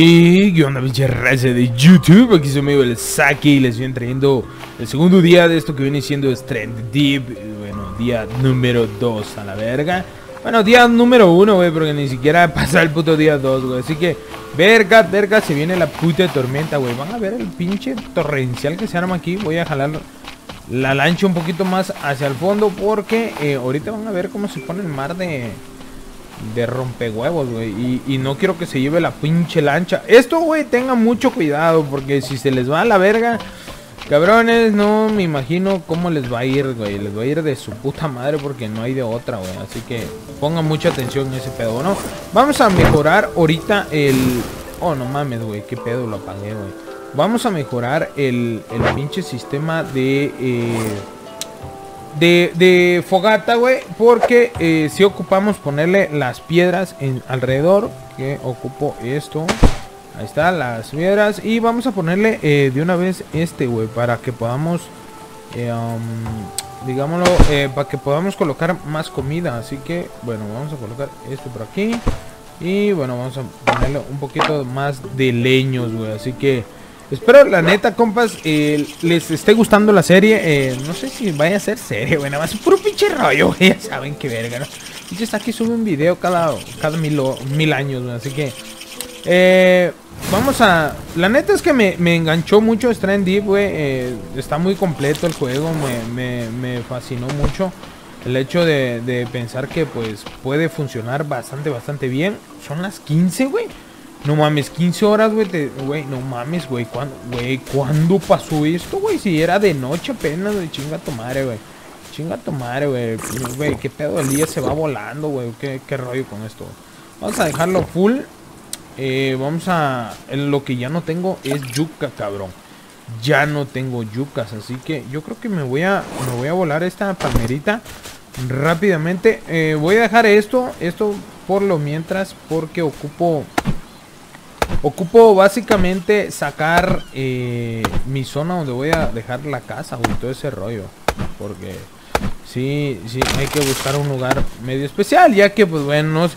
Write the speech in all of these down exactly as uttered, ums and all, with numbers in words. Y qué onda, pinche raza de YouTube, aquí soy amigo el Saki y les voy trayendo el segundo día de esto que viene siendo Stranded Deep. Bueno, día número dos a la verga. Bueno, día número uno, güey, porque ni siquiera pasa el puto día dos, güey. Así que, verga, verga, se viene la puta tormenta, güey. Van a ver el pinche torrencial que se arma aquí. Voy a jalar la lancha un poquito más hacia el fondo porque eh, ahorita van a ver cómo se pone el mar de... de rompehuevos, güey, y, y no quiero que se lleve la pinche lancha. Esto, güey, tengan mucho cuidado, porque si se les va a la verga, cabrones, no me imagino cómo les va a ir, güey. Les va a ir de su puta madre, porque no hay de otra, güey. Así que pongan mucha atención en ese pedo, ¿no? Vamos a mejorar ahorita el... Oh, no mames, güey, qué pedo, lo apagué, güey. Vamos a mejorar el, el pinche sistema de... Eh... De, de fogata, güey, porque eh, si ocupamos ponerle las piedras en alrededor, que ocupo esto, ahí está, las piedras, y vamos a ponerle eh, de una vez este, güey, para que podamos, eh, um, digámoslo, eh, para que podamos colocar más comida, así que, bueno, vamos a colocar esto por aquí, y bueno, vamos a ponerle un poquito más de leños, güey, así que... Espero, la neta, compas, eh, les esté gustando la serie. Eh, no sé si vaya a ser serie, güey. Nada más, puro pinche rollo, güey. Ya saben qué verga, ¿no? Pinche Saki sube un video cada, cada mil, mil años, güey. Así que, eh, vamos a... La neta es que me, me enganchó mucho Stranded Deep, güey. Eh, está muy completo el juego. Me, me, me fascinó mucho el hecho de, de pensar que, pues, puede funcionar bastante, bastante bien. Son las quince, güey. No mames, quince horas, güey, güey, no mames, güey, ¿cuándo, güey, ¿cuándo pasó esto, güey? Si era de noche apenas, güey, chinga tu madre, güey, chinga tu madre, güey, güey, qué pedo, el día se va volando, güey, ¿Qué, qué rollo con esto, güey? Vamos a dejarlo full, eh, vamos a, lo que ya no tengo es yuca, cabrón, ya no tengo yucas, así que yo creo que me voy a, me voy a volar esta palmerita rápidamente, eh, voy a dejar esto, esto por lo mientras, porque ocupo... Ocupo básicamente sacar eh, mi zona donde voy a dejar la casa, güey, todo ese rollo. Porque sí, sí, hay que buscar un lugar medio especial, ya que, pues, bueno,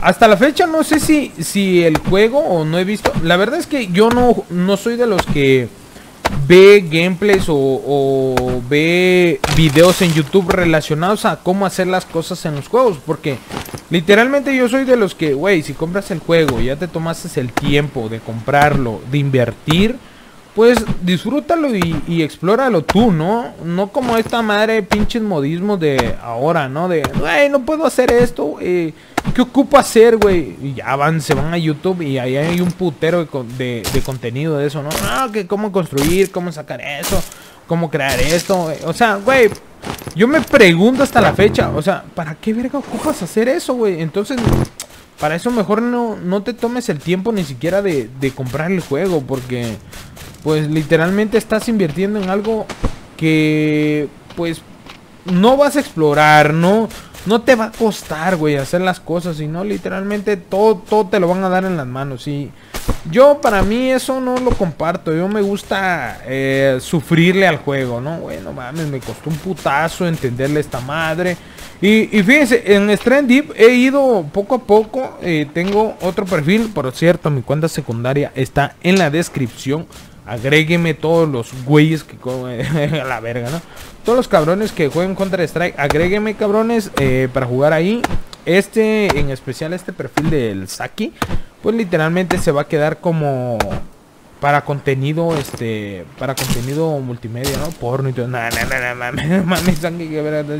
hasta la fecha no sé si, si el juego o no he visto. La verdad es que yo no, no soy de los que ve gameplays o, o ve videos en YouTube relacionados a cómo hacer las cosas en los juegos. Porque literalmente yo soy de los que, güey, si compras el juego y ya te tomaste el tiempo de comprarlo, de invertir, pues disfrútalo y, y explóralo tú, ¿no? No como esta madre de pinches modismos de ahora, ¿no? De, güey, no puedo hacer esto, eh, ¿qué ocupo hacer, güey? Y ya van, se van a YouTube y ahí hay un putero de, de, de contenido de eso, ¿no? Ah, que cómo construir, cómo sacar eso, cómo crear esto, wey. O sea, güey, yo me pregunto hasta la fecha, o sea, ¿para qué verga ocupas hacer eso, güey? Entonces... Para eso mejor no, no te tomes el tiempo ni siquiera de, de comprar el juego, porque pues literalmente estás invirtiendo en algo que pues no vas a explorar, no, no te va a costar, güey, hacer las cosas, sino literalmente todo, todo te lo van a dar en las manos. Y yo, para mí, eso no lo comparto. Yo me gusta eh, sufrirle al juego, ¿no? Bueno, mames, me costó un putazo entenderle esta madre. Y, y fíjense, en Stranded Deep he ido poco a poco. Eh, tengo otro perfil, por cierto, mi cuenta secundaria está en la descripción. Agrégueme todos los güeyes que a la verga, ¿no? Todos los cabrones que jueguen Counter Strike, agrégueme, cabrones, eh, para jugar ahí. Este, en especial este perfil del Saki, pues literalmente se va a quedar como para contenido, este, para contenido multimedia, ¿no? Porno y todo. No, no, no, mames, sangre, que verdad.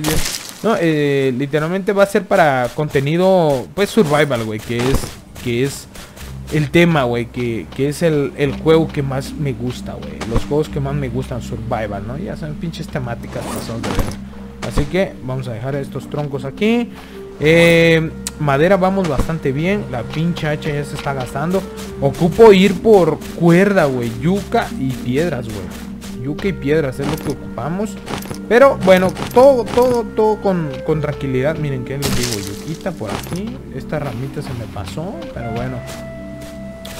No, eh, literalmente va a ser para contenido, pues, survival, güey, que es, que es el tema, güey, que, que es el, el juego que más me gusta, güey. Los juegos que más me gustan, survival, ¿no? Ya son pinches temáticas pasadas de ver. Así que vamos a dejar estos troncos aquí. Eh, madera vamos bastante bien. La pinche hacha ya se está gastando. Ocupo ir por cuerda, güey. Yuca y piedras, güey. Yuca y piedras es lo que ocupamos. Pero bueno, todo, todo, todo con, con tranquilidad. Miren que les digo, yuquita por aquí. Esta ramita se me pasó, pero bueno.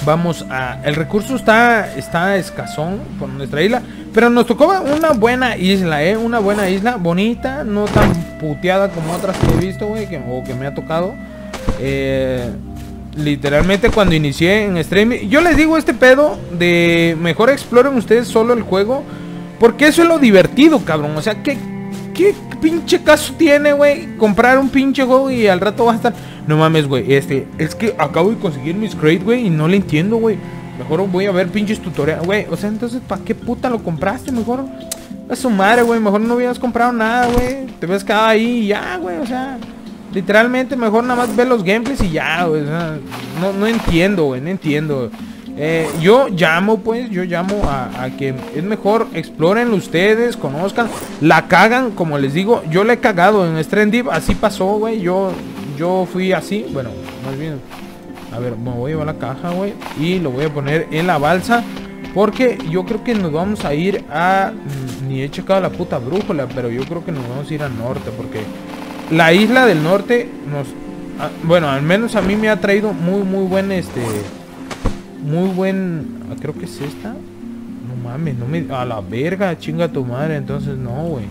Vamos a... El recurso está, está escasón por nuestra isla, pero nos tocó una buena isla, eh. Una buena isla, bonita, no tan puteada como otras que he visto, güey, que, o que me ha tocado. eh, Literalmente cuando inicié en streaming, yo les digo este pedo de mejor exploren ustedes solo el juego, porque eso es lo divertido, cabrón. O sea, ¿qué, qué pinche caso tiene, güey? Comprar un pinche juego y al rato va a estar, no mames, güey, este, es que acabo de conseguir mis crates, güey, y no le entiendo, güey. Mejor voy a ver pinches tutoriales, güey. O sea, entonces, ¿para qué puta lo compraste? Mejor a su madre, güey. Mejor no hubieras comprado nada, güey. Te ves cada ahí y ya, güey. O sea, literalmente mejor nada más ver los gameplays y ya, güey. O sea, no, no entiendo, güey. No entiendo. Eh, yo llamo, pues, yo llamo a, a que es mejor exploren ustedes, conozcan. La cagan, como les digo. Yo la he cagado en Stranded Deep. Así pasó, güey. Yo, yo fui así. Bueno, más bien... A ver, me voy a llevar la caja, güey, y lo voy a poner en la balsa, porque yo creo que nos vamos a ir a... Ni he checado la puta brújula, pero yo creo que nos vamos a ir al norte, porque la isla del norte nos... Bueno, al menos a mí me ha traído muy, muy buen este... Muy buen... Creo que es esta. No mames, no me... A la verga, chinga tu madre. Entonces no, güey.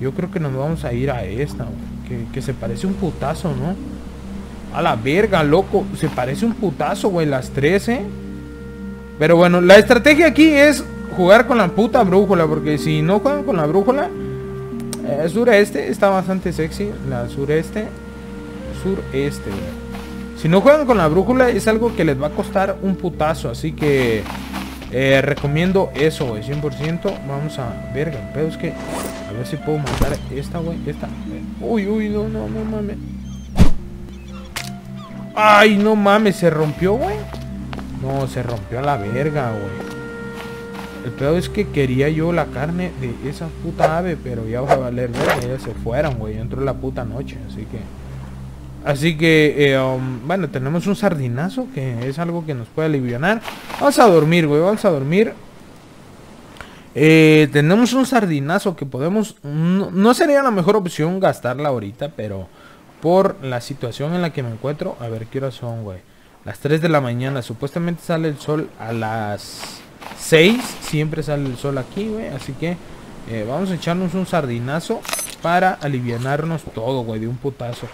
Yo creo que nos vamos a ir a esta, güey, que, que se parece un putazo, ¿no? A la verga, loco. Se parece un putazo, güey, las trece. Pero bueno, la estrategia aquí es jugar con la puta brújula, porque si no juegan con la brújula... Eh, sureste está bastante sexy. La sureste. Sureste, güey. Si no juegan con la brújula es algo que les va a costar un putazo. Así que... Eh, recomiendo eso, güey. cien por ciento. Vamos a... Verga, pero es que... A ver si puedo matar esta, güey. Esta. Uy, uy, no, no, no mames. Ay, no mames, se rompió, güey. No, se rompió a la verga, güey. El pedo es que quería yo la carne de esa puta ave, pero ya va a valer verga. Ellas se fueron, güey, entró la puta noche. Así que Así que, eh, um, bueno, tenemos un sardinazo, que es algo que nos puede alivianar. Vamos a dormir, güey, vamos a dormir. eh, Tenemos un sardinazo que podemos... No, no sería la mejor opción gastarla ahorita, pero... por la situación en la que me encuentro. A ver, ¿qué horas son, güey? Las tres de la mañana. Supuestamente sale el sol a las seis. Siempre sale el sol aquí, güey. Así que eh, vamos a echarnos un sardinazo para alivianarnos todo, güey, de un putazo.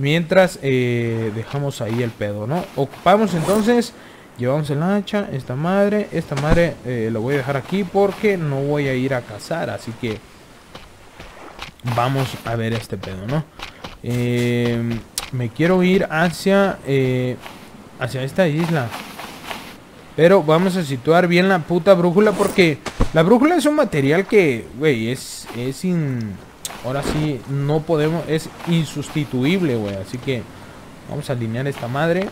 Mientras eh, dejamos ahí el pedo, ¿no? Ocupamos entonces. Llevamos el hacha. Esta madre. Esta madre eh, lo voy a dejar aquí porque no voy a ir a cazar. Así que vamos a ver este pedo, ¿no? Eh, me quiero ir hacia eh, hacia esta isla, pero vamos a situar bien la puta brújula, porque la brújula es un material que, güey, es, es in... ahora sí no podemos, es insustituible, güey. Así que vamos a alinear esta madre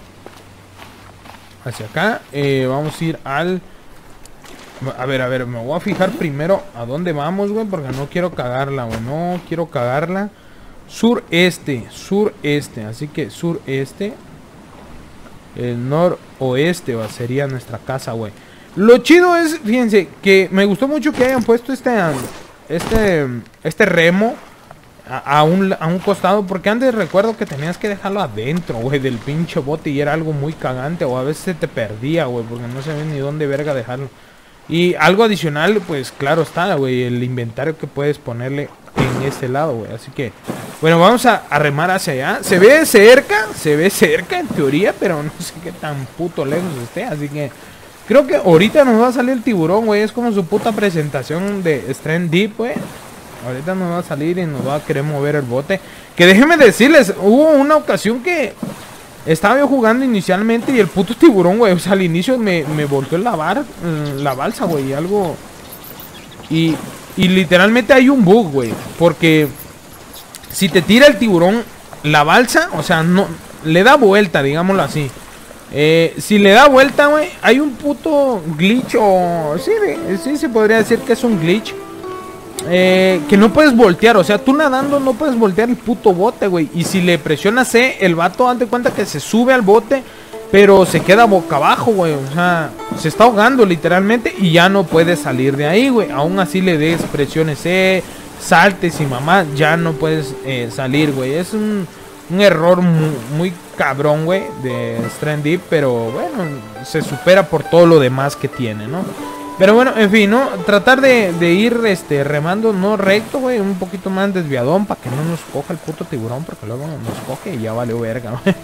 hacia acá. eh, Vamos a ir al... A ver, a ver, me voy a fijar primero a dónde vamos, güey, porque no quiero cagarla, güey. No quiero cagarla. Sureste, sureste, así que sureste. El noroeste, va, sería nuestra casa, güey. Lo chido es, fíjense, que me gustó mucho que hayan puesto este Este, este remo a, a, un, a un costado, porque antes recuerdo que tenías que dejarlo adentro, güey, del pinche bote, y era algo muy cagante, o a veces se te perdía, güey, porque no sabías ni dónde verga dejarlo. Y algo adicional, pues claro está, güey, el inventario que puedes ponerle en este lado, güey. Así que, bueno, vamos a, a remar hacia allá. Se ve cerca, se ve cerca en teoría, pero no sé qué tan puto lejos esté. Así que creo que ahorita nos va a salir el tiburón, güey. Es como su puta presentación de Stranded Deep, güey. Ahorita nos va a salir y nos va a querer mover el bote. Que déjenme decirles, hubo una ocasión que estaba yo jugando inicialmente y el puto tiburón, güey, o sea, al inicio me, me volteó la, bar, la balsa, güey, algo... Y... Y literalmente hay un bug, güey, porque si te tira el tiburón la balsa, o sea, no le da vuelta, digámoslo así. eh, Si le da vuelta, güey, hay un puto glitch o... Sí, sí se podría decir que es un glitch, eh, que no puedes voltear, o sea, tú nadando no puedes voltear el puto bote, güey. Y si le presionas C, el vato, date cuenta que se sube al bote, pero se queda boca abajo, güey. O sea, se está ahogando literalmente y ya no puede salir de ahí, güey. Aún así le des presiones, eh, saltes y mamá, ya no puedes eh, salir, güey. Es un, un error muy, muy cabrón, güey, de Stranded Deep, pero bueno, se supera por todo lo demás que tiene, ¿no? Pero bueno, en fin, ¿no? Tratar de, de ir este, remando, no recto, güey, un poquito más desviadón para que no nos coja el puto tiburón, porque luego nos coge y ya valió verga, güey.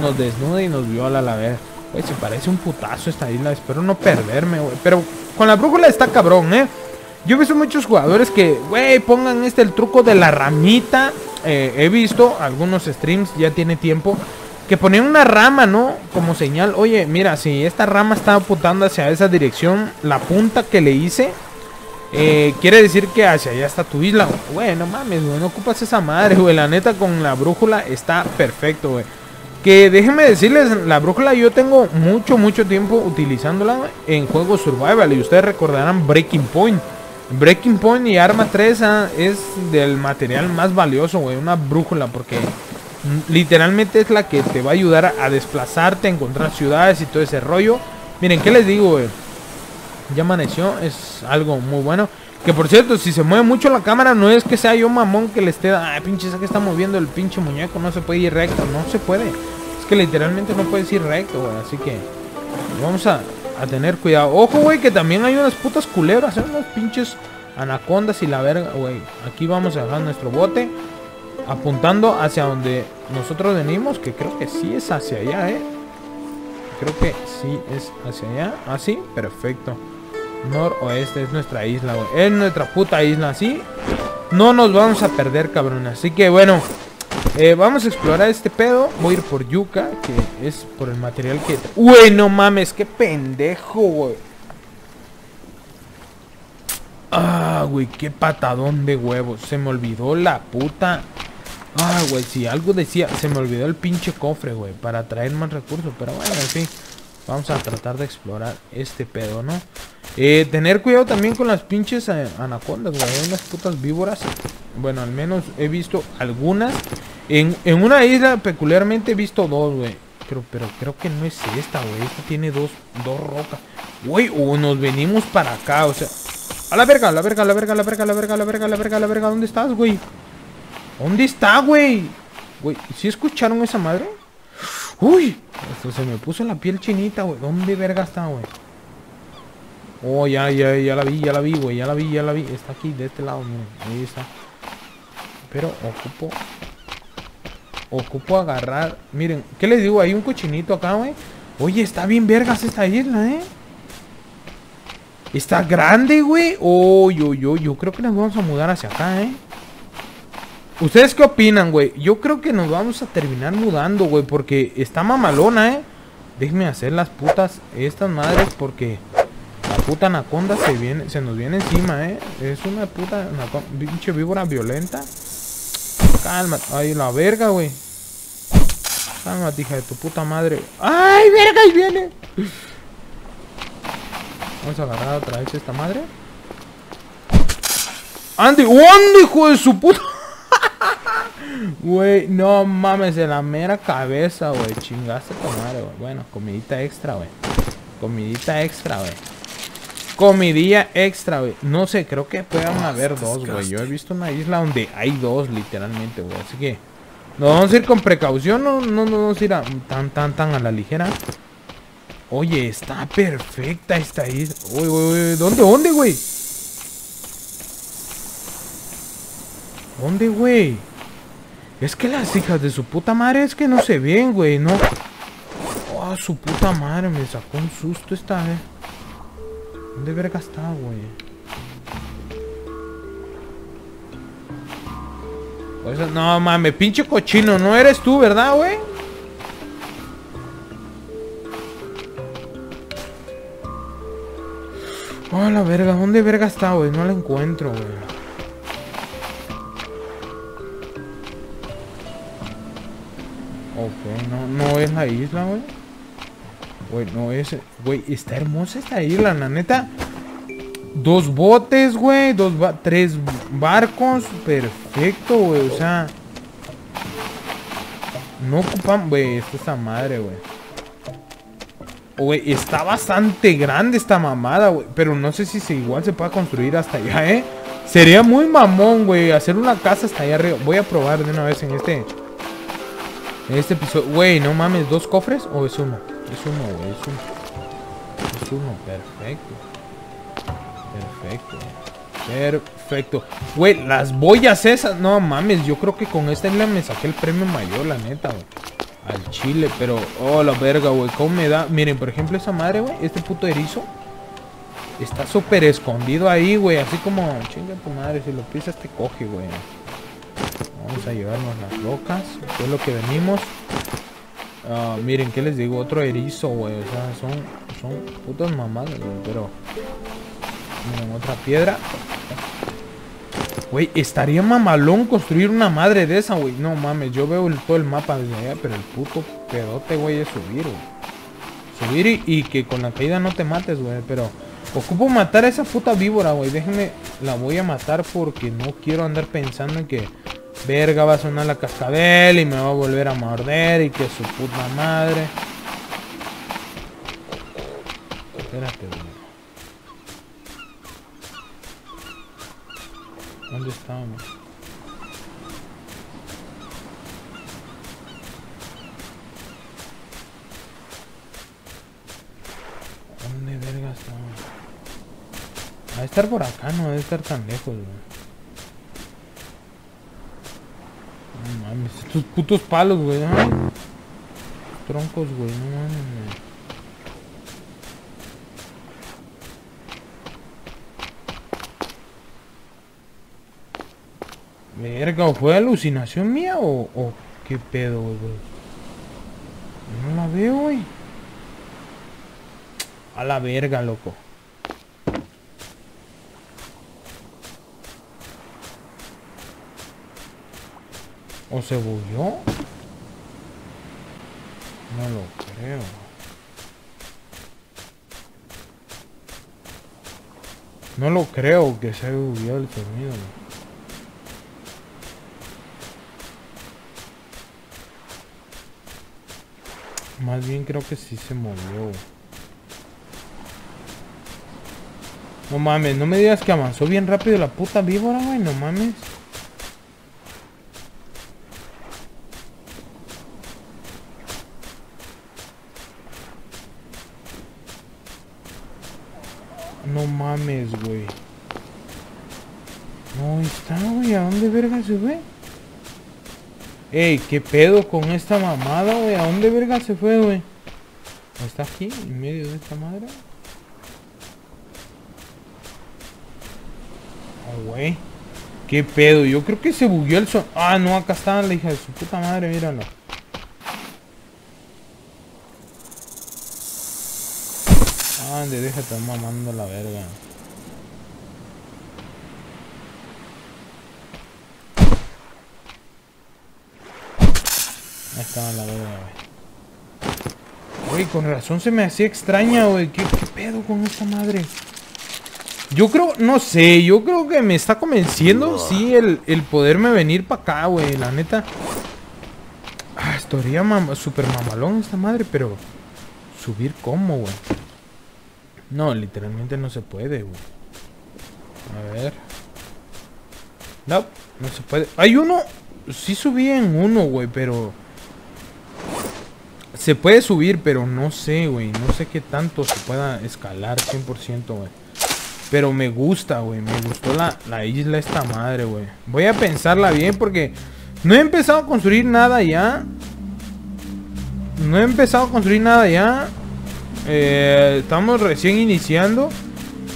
nos desnuda y nos viola a la vez. Güey, se parece un putazo esta isla. Espero no perderme, güey. Pero con la brújula está cabrón, eh. Yo he visto muchos jugadores que, güey, pongan este el truco de la ramita. Eh, he visto algunos streams, ya tiene tiempo, que ponían una rama, ¿no? Como señal. Oye, mira, si esta rama está apuntando hacia esa dirección, la punta que le hice, eh, quiere decir que hacia allá está tu isla. Güey, no mames, güey, no ocupas esa madre, güey. La neta, con la brújula está perfecto, güey. Que déjenme decirles, la brújula yo tengo mucho, mucho tiempo utilizándola en juegos survival. Y ustedes recordarán Breaking Point. Breaking Point y Arma tres ah, es del material más valioso, güey, una brújula, porque literalmente es la que te va a ayudar a desplazarte, a encontrar ciudades y todo ese rollo. Miren, ¿qué les digo, güey? Ya amaneció, es algo muy bueno. Que por cierto, si se mueve mucho la cámara, no es que sea yo mamón que le esté... Ay, pinche, esa que está moviendo el pinche muñeco, no se puede ir recto, no se puede. Es que literalmente no puedes ir recto, güey, así que vamos a... a tener cuidado. Ojo, güey, que también hay unas putas culebras, ¿eh? Unos pinches anacondas y la verga, güey. Aquí vamos a dejar nuestro bote apuntando hacia donde nosotros venimos, que creo que sí es hacia allá, ¿eh? Creo que sí es hacia allá. Así, ah, perfecto. Noroeste es nuestra isla, güey. Es nuestra puta isla, así no nos vamos a perder, cabrón. Así que, bueno, Eh, vamos a explorar este pedo. Voy a ir por yuca, que es por el material que... ¡Uy, no mames! ¡Qué pendejo, güey! ¡Ah, güey! ¡Qué patadón de huevos! Se me olvidó la puta... ¡Ah, güey! Si algo decía... Se me olvidó el pinche cofre, güey, para traer más recursos. Pero bueno, en fin, vamos a tratar de explorar este pedo, ¿no? Eh, tener cuidado también con las pinches eh, anacondas, güey. Hay unas putas víboras. Bueno, al menos he visto algunas. En, en una isla peculiarmente he visto dos, güey. Pero, pero creo que no es esta, güey. Esta tiene dos, dos rocas. Güey, o nos venimos para acá, o sea... A la verga, a la verga, a la verga, a la verga, a la verga, a la verga, a la verga, a la verga. ¿Dónde estás, güey? ¿Dónde está, güey? Güey, ¿sí escucharon esa madre? Uy, esto se me puso en la piel chinita, güey. ¿Dónde verga está, güey? Oh, ya, ya, ya la vi, ya la vi, güey. Ya la vi, ya la vi. Está aquí, de este lado, güey. Ahí está. Pero ocupo... Ocupo agarrar... Miren, ¿qué les digo? Hay un cochinito acá, güey. Oye, está bien vergas esta isla, ¿eh? Está grande, güey. Oh, yo, yo, yo creo que nos vamos a mudar hacia acá, ¿eh? ¿Ustedes qué opinan, güey? Yo creo que nos vamos a terminar mudando, güey, porque está mamalona, ¿eh? Déjenme hacer las putas estas madres, porque la puta anaconda se viene, se nos viene encima, ¿eh? Es una puta anaconda, pinche víbora violenta. Calma, ay, la verga, güey. Calma, hija de tu puta madre. ¡Ay, verga! ¡Ahí viene! Vamos a agarrar otra vez esta madre. ¡Ande! ¡Ande, hijo de su puta! Güey, no mames, de la mera cabeza, güey. Chingaste tu madre, güey. Bueno, comidita extra, güey. Comidita extra, güey. Comidilla extra, güey. No sé, creo que puedan haber dos, güey. Yo he visto una isla donde hay dos, literalmente, güey. Así que nos vamos a ir con precaución. No, no, no nos irá tan, tan, tan a la ligera. Oye, está perfecta esta isla. Uy, uy, uy. ¿Dónde, dónde, güey? ¿Dónde, güey? Es que las hijas de su puta madre es que no se ven, güey, no. Oh, su puta madre, me sacó un susto esta vez. ¿Dónde verga está, güey? Pues, no, mames, pinche cochino. No eres tú, ¿verdad, güey? Oh, la verga. ¿Dónde verga está, güey? No la encuentro, güey. Ok, no, no es la isla, güey. Güey, no es... Güey, está hermosa esta isla, la neta. Dos botes, güey. Dos ba tres barcos. Perfecto, güey. O sea... No ocupan... Güey, esta es la madre, güey. Güey, está bastante grande esta mamada, güey. Pero no sé si se, igual se pueda construir hasta allá, ¿eh? Sería muy mamón, güey, hacer una casa hasta allá arriba. Voy a probar de una vez en este... En este episodio... Güey, no mames, ¿dos cofres o es uno? Es uno, güey, es uno. Es uno, perfecto. Perfecto. Perfecto. Güey, las boyas esas... No mames, yo creo que con esta isla me saqué el premio mayor, la neta, güey. al chile, pero... Oh, la verga, güey. ¿Cómo me da? Miren, por ejemplo, esa madre, güey. Este puto erizo está súper escondido ahí, güey. Así como... Chinga tu madre, si lo pisas te coge, güey. Vamos a llevarnos las locas, que es lo que venimos. Uh, miren, ¿qué les digo? Otro erizo, güey. O sea, son, son putas mamadas, güey. Pero... Miren, otra piedra. Güey, estaría mamalón construir una madre de esa, güey. No mames, yo veo el, todo el mapa desde allá, pero el puto pedote, güey, es subir, güey. Subir y, y que con la caída no te mates, güey. Pero ocupo matar a esa puta víbora, güey. Déjenme, la voy a matar porque no quiero andar pensando en que... Verga, va a sonar la cascabel y me va a volver a morder y que su puta madre. Espérate, güey. ¿Dónde estábamos? ¿Dónde verga estábamos? Va a estar por acá, no debe estar tan lejos, güey. No mames, estos putos palos, güey. ¿No? Troncos, güey, no mames, güey. Verga, ¿o fue alucinación mía o, o qué pedo, güey? No la veo, güey. A la verga, loco. ¿O se bugueó? No lo creo. No lo creo que se bugueó el sonido, güey. Más bien creo que sí se movió. No mames, no me digas que avanzó bien rápido la puta víbora, güey. No mames. No mames, güey. No está, güey. ¿A dónde verga se fue? Ey, ¿qué pedo con esta mamada, güey? ¿A dónde verga se fue, güey? ¿Está aquí, en medio de esta madre? Oh, güey. ¿Qué pedo? Yo creo que se bugueó el son... Ah, no, acá está la hija de su puta madre, míralo. Ah, ande, déjate mamando la verga. Ahí estaba la verga, güey. Güey, con razón se me hacía extraña, güey. ¿Qué, ¿Qué pedo con esta madre? Yo creo, no sé, yo creo que me está convenciendo, sí, el, el poderme venir para acá, güey. La neta. Ah, estaría mam súper mamalón esta madre, pero... ¿Subir cómo, güey? No, literalmente no se puede, güey. A ver. No, no se puede. Hay uno... Sí subí en uno, güey, pero... Se puede subir, pero no sé, güey. No sé qué tanto se pueda escalar cien por ciento, güey. Pero me gusta, güey. Me gustó la, la isla esta madre, güey. Voy a pensarla bien porque... No he empezado a construir nada ya. No he empezado a construir nada ya. Eh, estamos recién iniciando.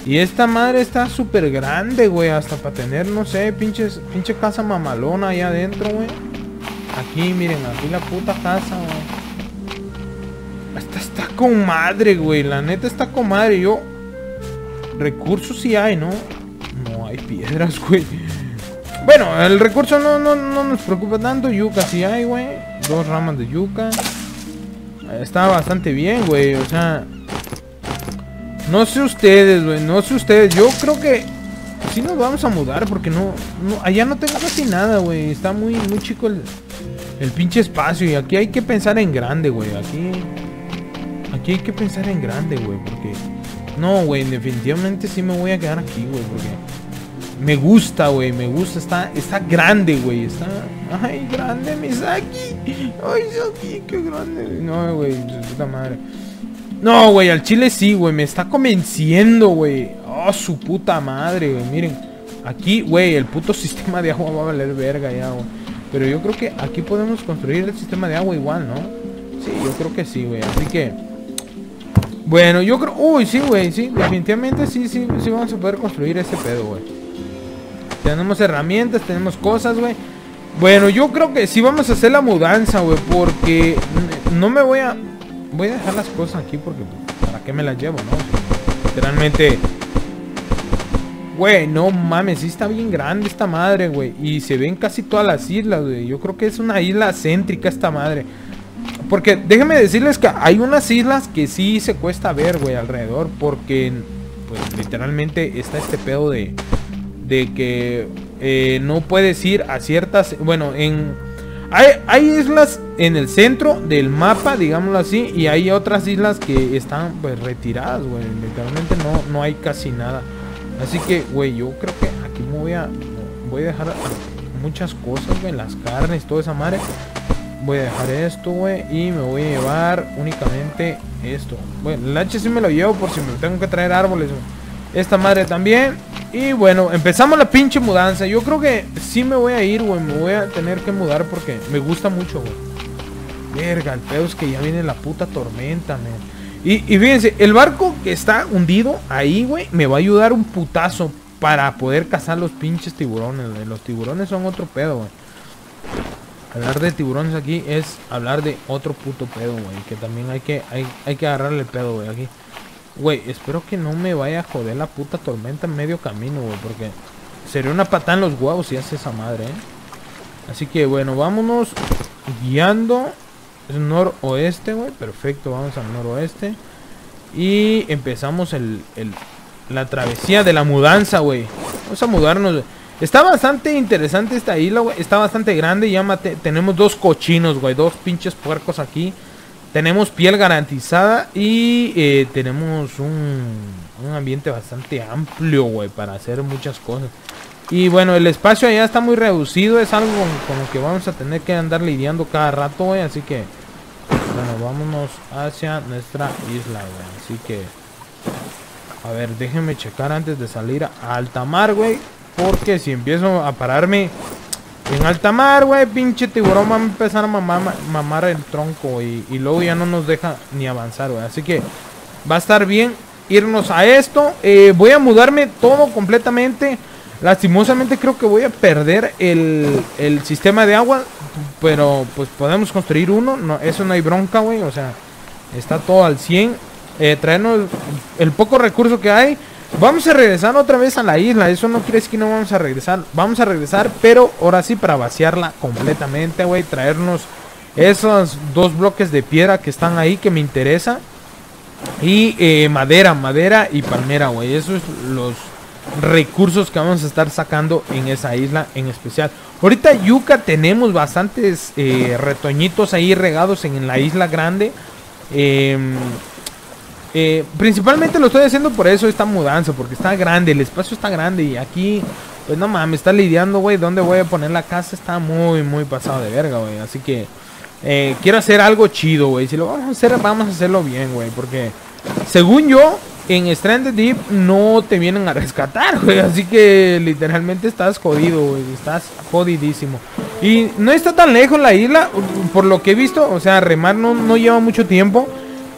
Y esta madre está súper grande, güey. Hasta para tener, no sé, pinches, pinche casa mamalona allá adentro, güey. Aquí, miren, aquí la puta casa, güey. Esta está con madre, güey. La neta está con madre. Yo... Recursos sí hay, ¿no? No hay piedras, güey. Bueno, el recurso no, no, no nos preocupa tanto. Yuca sí hay, güey. Dos ramas de yuca. Está bastante bien, güey. O sea... No sé ustedes, güey. No sé ustedes. Yo creo que... Sí nos vamos a mudar porque no... no allá no tengo casi nada, güey. Está muy, muy chico el... El pinche espacio. Y aquí hay que pensar en grande, güey. Aquí... Aquí hay que pensar en grande, güey, porque... No, güey, definitivamente sí me voy a quedar aquí, güey, porque... Me gusta, güey, me gusta, está, está grande, güey, está... Ay, grande, Misaki. Ay, Misaki, qué grande. No, güey, puta madre. No, güey, al chile sí, güey, me está convenciendo, güey. Oh, su puta madre, güey, miren. Aquí, güey, el puto sistema de agua va a valer verga ya, güey. Pero yo creo que aquí podemos construir el sistema de agua igual, ¿no? Sí, yo creo que sí, güey. Así que... bueno, yo creo... uy, sí, güey, sí. Definitivamente sí, sí, sí vamos a poder construir ese pedo, güey. Tenemos herramientas, tenemos cosas, güey. Bueno, yo creo que sí vamos a hacer la mudanza, güey. Porque no me voy a... voy a dejar las cosas aquí porque... ¿para qué me las llevo, no? O sea, literalmente... güey, no mames, sí está bien grande esta madre, güey. Y se ven casi todas las islas, güey. Yo creo que es una isla céntrica esta madre. Porque déjenme decirles que hay unas islas que sí se cuesta ver, güey, alrededor. Porque, pues, literalmente está este pedo de... de que eh, no puedes ir a ciertas... bueno, en... hay, hay islas en el centro del mapa, digámoslo así. Y hay otras islas que están, pues, retiradas, güey. Literalmente no, no hay casi nada. Así que, güey, yo creo que aquí me voy a... voy a dejar muchas cosas, güey. Las carnes, toda esa madre. Voy a dejar esto, güey. Y me voy a llevar únicamente esto. Bueno, el hache sí me lo llevo por si me tengo que traer árboles, güey. Esta madre también. Y bueno, empezamos la pinche mudanza. Yo creo que sí me voy a ir, güey. Me voy a tener que mudar porque me gusta mucho, güey. Verga, el pedo es que ya viene la puta tormenta, man. Y, y fíjense, el barco que está hundido ahí, güey, me va a ayudar un putazo para poder cazar los pinches tiburones, güey. Los tiburones son otro pedo, güey. Hablar de tiburones aquí es hablar de otro puto pedo, güey. Que también hay que, hay, hay que agarrarle el pedo, güey, aquí. Güey, espero que no me vaya a joder la puta tormenta en medio camino, güey. Porque sería una patada en los huevos si hace esa madre, ¿eh? Así que, bueno, vámonos guiando... noroeste, güey, perfecto, vamos al noroeste. Y empezamos el, el, la travesía de la mudanza, güey. Vamos a mudarnos, wey. Está bastante interesante esta isla, güey. Está bastante grande, ya mate, tenemos dos cochinos, güey, dos pinches puercos aquí. Tenemos piel garantizada. Y eh, tenemos un, un ambiente bastante amplio, güey, para hacer muchas cosas. Y bueno, el espacio allá está muy reducido. Es algo con lo que vamos a tener que andar lidiando cada rato, güey. Así que, bueno, vámonos hacia nuestra isla, güey. Así que, a ver, déjenme checar antes de salir a alta mar, güey. Porque si empiezo a pararme en alta mar, güey, pinche tiburón va a empezar a mamar, mamar el tronco. Y, y luego ya no nos deja ni avanzar, güey. Así que va a estar bien irnos a esto. Eh, voy a mudarme todo completamente. Lastimosamente creo que voy a perder el, el sistema de agua. Pero pues podemos construir uno, no, eso no hay bronca, güey. O sea, está todo al cien. eh, Traernos el poco recurso que hay. Vamos a regresar otra vez a la isla. Eso no quiere decir que no vamos a regresar. Vamos a regresar, pero ahora sí para vaciarla completamente, güey. Traernos esos dos bloques de piedra que están ahí, que me interesa. Y eh, madera, madera y palmera, güey. Eso es los... recursos que vamos a estar sacando en esa isla en especial. Ahorita yuca tenemos bastantes eh, retoñitos ahí regados en la isla grande. eh, eh, Principalmente lo estoy haciendo por eso, esta mudanza, porque está grande, el espacio está grande. Y aquí, pues no mames, está lidiando, güey. ¿Dónde voy a poner la casa? Está muy, muy pasado de verga, güey. Así que eh, quiero hacer algo chido, güey. Si lo vamos a hacer, vamos a hacerlo bien, güey. Porque según yo, en Stranded Deep no te vienen a rescatar, güey. Así que literalmente estás jodido, güey. Estás jodidísimo. Y no está tan lejos la isla, por lo que he visto. O sea, remar no, no lleva mucho tiempo.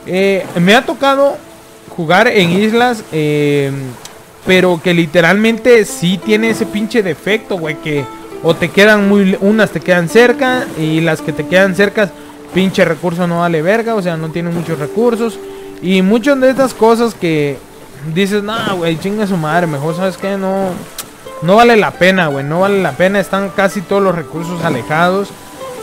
eh, Me ha tocado jugar en islas, eh, pero que literalmente sí tiene ese pinche defecto, güey. Que o te quedan muy... unas te quedan cerca, y las que te quedan cerca, pinche recurso no vale verga. O sea, no tienen muchos recursos. Y muchas de estas cosas que dices, nah, güey, chinga su madre, mejor, ¿sabes qué? No, no vale la pena, güey, no vale la pena. Están casi todos los recursos alejados.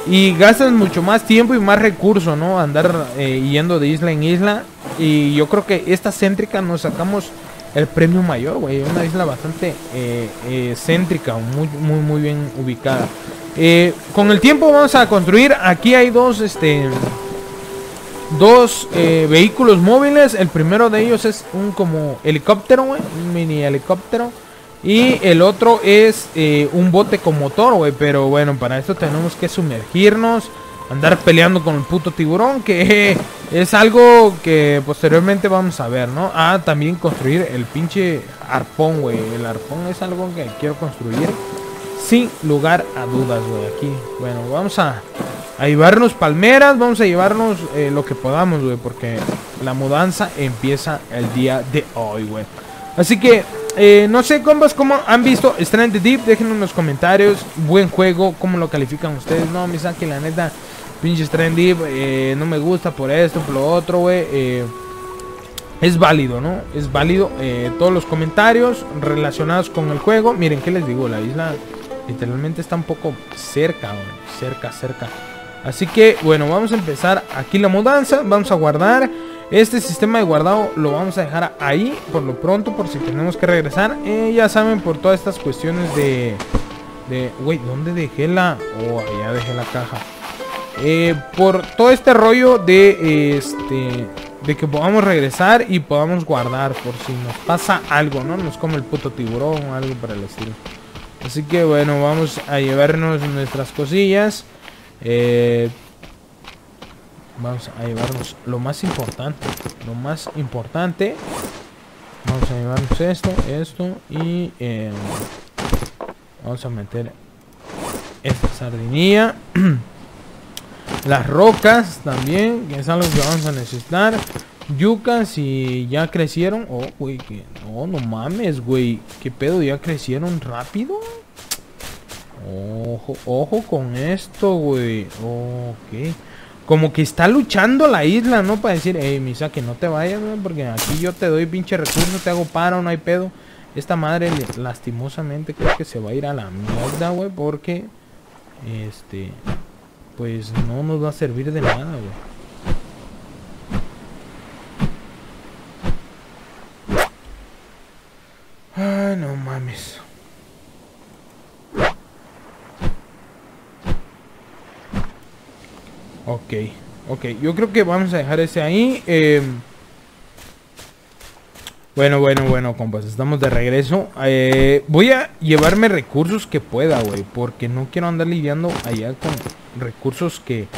Y gastas mucho más tiempo y más recursos, ¿no? Andar eh, yendo de isla en isla. Y yo creo que esta céntrica nos sacamos el premio mayor, güey. Una isla bastante eh, eh, céntrica, muy, muy, muy bien ubicada. Eh, con el tiempo vamos a construir, aquí hay dos, este... Dos eh, vehículos móviles. El primero de ellos es un como helicóptero, güey, un mini helicóptero. Y el otro es eh, un bote con motor, güey. Pero bueno, para esto tenemos que sumergirnos, andar peleando con el puto tiburón, que eh, es algo que posteriormente vamos a ver, ¿no? Ah, también construir el pinche arpón, güey. El arpón es algo que quiero construir sin lugar a dudas, güey. Aquí, bueno, vamos a... A llevarnos palmeras, vamos a llevarnos eh, lo que podamos, güey, porque la mudanza empieza el día de hoy, güey. Así que, eh, no sé, compas, cómo han visto Stranded Deep, déjenme en los comentarios. Buen juego, cómo lo califican ustedes. No, me saquen la neta, pinche Stranded Deep, eh, no me gusta por esto, por lo otro, güey. Eh, es válido, ¿no? Es válido eh, todos los comentarios relacionados con el juego. Miren, ¿qué les digo? La isla literalmente está un poco cerca, güey. Cerca, cerca. Así que, bueno, vamos a empezar aquí la mudanza. Vamos a guardar. Este sistema de guardado lo vamos a dejar ahí por lo pronto, por si tenemos que regresar. eh, Ya saben, por todas estas cuestiones de... de güey, ¿dónde dejé la...? Oh, allá dejé la caja. eh, Por todo este rollo de... este... de que podamos regresar y podamos guardar por si nos pasa algo, ¿no? Nos come el puto tiburón o algo para el estilo. Así que, bueno, vamos a llevarnos nuestras cosillas. Eh, vamos a llevarnos lo más importante. Lo más importante. Vamos a llevarnos esto, esto. Y eh, vamos a meter esta sardinilla. Las rocas también, que es algo que vamos a necesitar. Yucas, si ya crecieron. Oh, güey, que no, no mames, güey. ¿Qué pedo? ¿Ya crecieron rápido? Ojo, ojo con esto, güey. Ok. Como que está luchando la isla, ¿no? Para decir, hey, Misa, que no te vayas, güey, porque aquí yo te doy pinche recurso, te hago paro, no hay pedo. Esta madre, lastimosamente, creo que se va a ir a la mierda, güey, porque este, pues no nos va a servir de nada, güey. Ay, no mames. Ok, ok, yo creo que vamos a dejar ese ahí. eh, Bueno, bueno, bueno, compas, estamos de regreso. eh, Voy a llevarme recursos que pueda, güey, porque no quiero andar lidiando allá con recursos que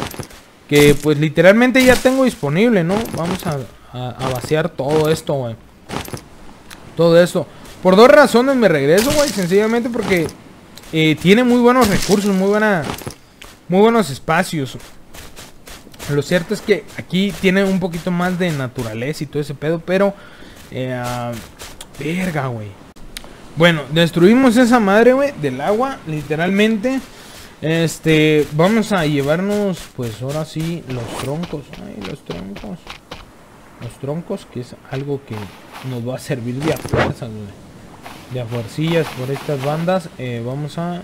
Que pues literalmente ya tengo disponible, ¿no? Vamos a, a, a vaciar todo esto, güey. Todo esto. Por dos razones me regreso, güey. Sencillamente porque eh, tiene muy buenos recursos, muy buena, muy buenos espacios. Lo cierto es que aquí tiene un poquito más de naturaleza y todo ese pedo, pero... Eh, uh, verga, güey. Bueno, destruimos esa madre, güey, del agua, literalmente. Este, vamos a llevarnos, pues ahora sí, los troncos. Ay, los troncos. Los troncos, que es algo que nos va a servir de a fuerzas, güey. De a fuercillas por estas bandas. Eh, vamos a...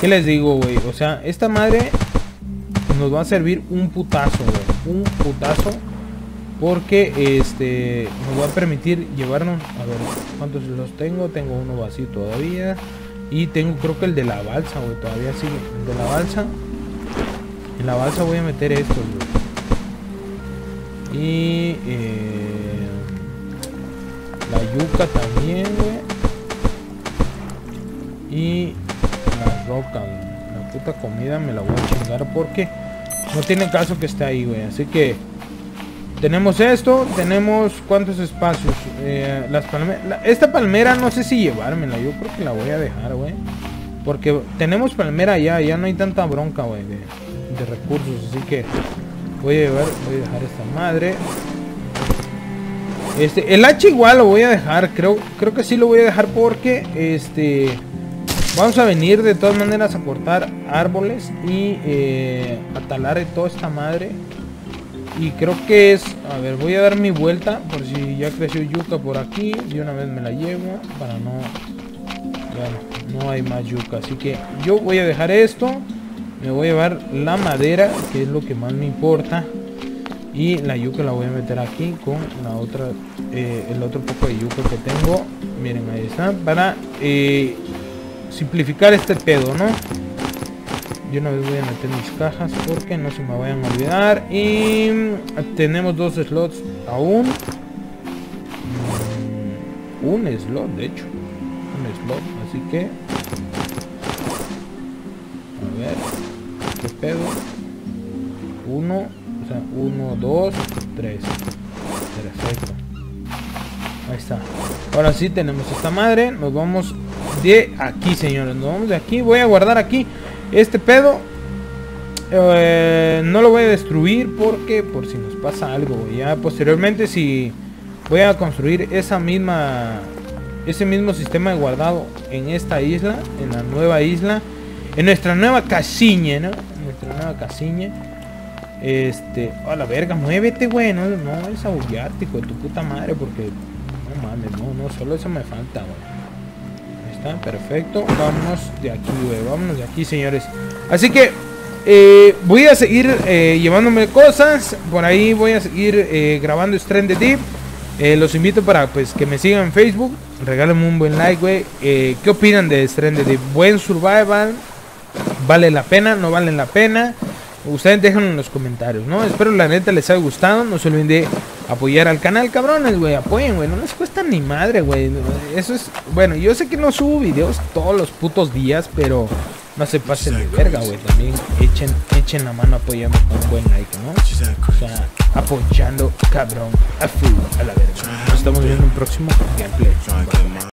¿Qué les digo, güey? O sea, esta madre nos va a servir un putazo, güey. Un putazo. Porque este nos va a permitir llevarnos... A ver, ¿cuántos los tengo? Tengo uno vacío todavía. Y tengo, creo que el de la balsa, güey. Todavía sigue. El de la balsa. En la balsa voy a meter estos, güey. Y... Eh, la yuca también, güey. Y la roca, güey. La puta comida me la voy a chingar porque no tiene caso que esté ahí, güey. Así que tenemos esto, tenemos cuántos espacios. Eh, las palmeras. La, esta palmera no sé si llevármela, yo creo que la voy a dejar, güey. Porque tenemos palmera ya, ya no hay tanta bronca, güey, de, de recursos. Así que voy a llevar, voy a dejar esta madre. Este, el hacha igual lo voy a dejar, creo, creo que sí lo voy a dejar porque este... Vamos a venir de todas maneras a cortar árboles y eh, a talar de toda esta madre. Y creo que es... A ver, voy a dar mi vuelta por si ya creció yuca por aquí. De una vez me la llevo para no... Bueno, no hay más yuca. Así que yo voy a dejar esto. Me voy a llevar la madera, que es lo que más me importa. Y la yuca la voy a meter aquí con la otra, eh, el otro poco de yuca que tengo. Miren, ahí está. Para... Eh, simplificar este pedo, ¿no? Yo una vez voy a meter mis cajas porque no se me vayan a olvidar. Y tenemos dos slots aún. Mm, un slot, de hecho. Un slot, así que... A ver. ¿Qué pedo? Uno, o sea, uno, dos, tres. Perfecto. Ahí está. Ahora sí tenemos esta madre. Nos vamos... de aquí, señores, nos vamos de aquí. Voy a guardar aquí este pedo. Eh, no lo voy a destruir porque por si nos pasa algo. Ya posteriormente si voy a construir esa misma, ese mismo sistema de guardado en esta isla, en la nueva isla, en nuestra nueva casiña, ¿no? Nuestra nueva casiña. Este, a la verga, muévete, güey. No, no es abullarte, hijo de tu puta madre, porque no mames, no, no, solo eso me falta, güey. Ahí está, perfecto. Vámonos de aquí, güey. Vámonos de aquí, señores. Así que Eh, voy a seguir eh, llevándome cosas. Por ahí voy a seguir eh, grabando Stranded Deep. eh, Los invito para pues que me sigan en Facebook. Regálenme un buen like, güey. eh, ¿Qué opinan de Stranded Deep? Buen survival. ¿Vale la pena? ¿No vale la pena? Ustedes déjenlo en los comentarios, ¿no? Espero la neta les haya gustado. No se olviden de apoyar al canal, cabrones, güey. Apoyen, güey. No les cuesta ni madre, güey. Eso es... Bueno, yo sé que no subo videos todos los putos días, pero... no se pasen de verga, güey. También echen, echen la mano apoyando con un buen like, ¿no? O sea, apoyando, cabrón, a full, a la verga. Nos estamos viendo en un próximo gameplay.